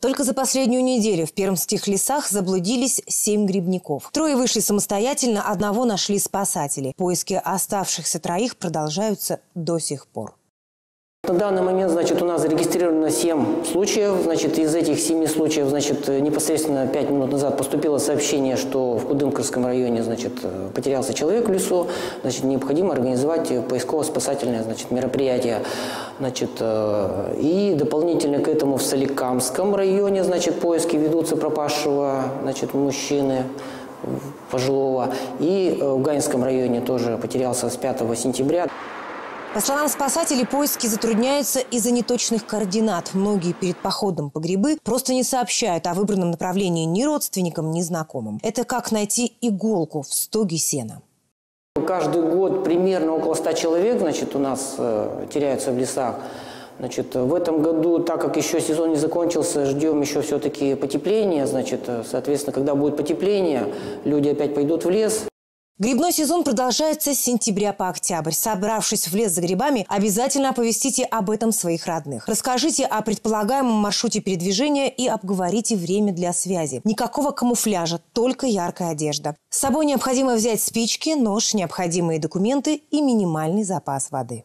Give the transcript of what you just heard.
Только за последнюю неделю в пермских лесах заблудились 7 грибников. 3 вышли самостоятельно, 1 нашли спасатели. Поиски оставшихся 3 продолжаются до сих пор. На данный момент, значит, у нас зарегистрировано 7 случаев. Значит, из этих 7 случаев, значит, непосредственно 5 минут назад поступило сообщение, что в Кудымкарском районе, значит, потерялся человек в лесу. Значит, необходимо организовать поисково-спасательное, значит, мероприятие. Значит, и дополнительно к этому в Соликамском районе, значит, поиски ведутся пропавшего, значит, мужчины пожилого. И в Гаинском районе тоже потерялся с 5 сентября. По словам спасателей, поиски затрудняются из-за неточных координат. Многие перед походом по грибы просто не сообщают о выбранном направлении ни родственникам, ни знакомым. Это как найти иголку в стоге сена. Каждый год примерно около 100 человек, значит, у нас теряются в лесах. Значит, в этом году, так как еще сезон не закончился, ждем еще все-таки потепления. Значит, соответственно, когда будет потепление, люди опять пойдут в лес. Грибной сезон продолжается с сентября по октябрь. Собравшись в лес за грибами, обязательно оповестите об этом своих родных. Расскажите о предполагаемом маршруте передвижения и обговорите время для связи. Никакого камуфляжа, только яркая одежда. С собой необходимо взять спички, нож, необходимые документы и минимальный запас воды.